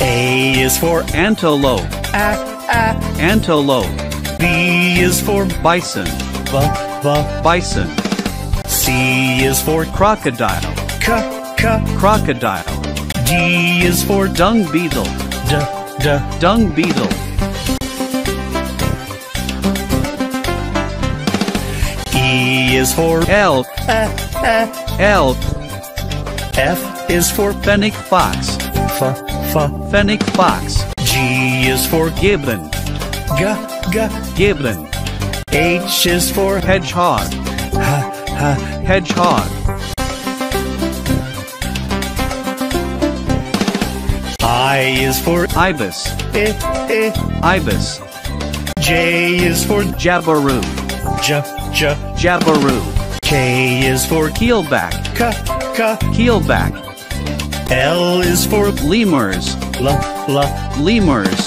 A is for antelope, antelope. B is for bison, bison. C is for crocodile, crocodile. D is for dung beetle, dung beetle. E is for elk, elk. F is for fennec fox, fennec fox. G is for gibbon, gibbon. H is for hedgehog, hedgehog. I is for ibis, ibis. J is for jabiru, jabiru. K is for keelback, keelback. L is for lemurs, lemurs.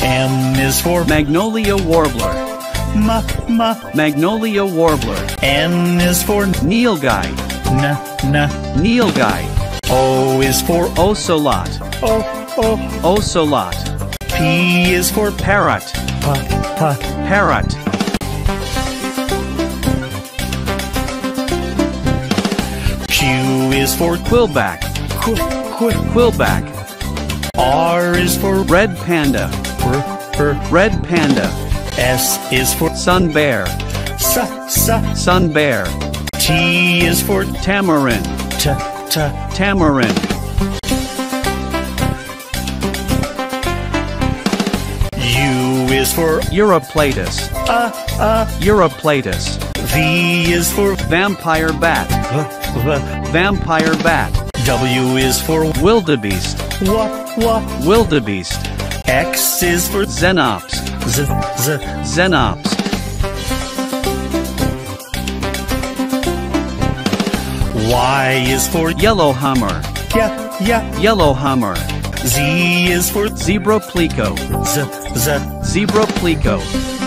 M is for magnolia warbler, magnolia warbler. N is for neil guy, neil guy. O is for ocelot, ocelot. P is for parrot, parrot. Q is for quillback, quillback. R is for red panda, red panda. S is for sun bear, sun bear. T is for tamarind, tamarind. U is for euryapterus, euryapterus. V is for vampire bat, vampire bat. W is for wildebeest, wildebeest. X is for xenops, xenops. Y is for yellowhammer, yellowhammer. Z is for zebra pleco, zebra pleco.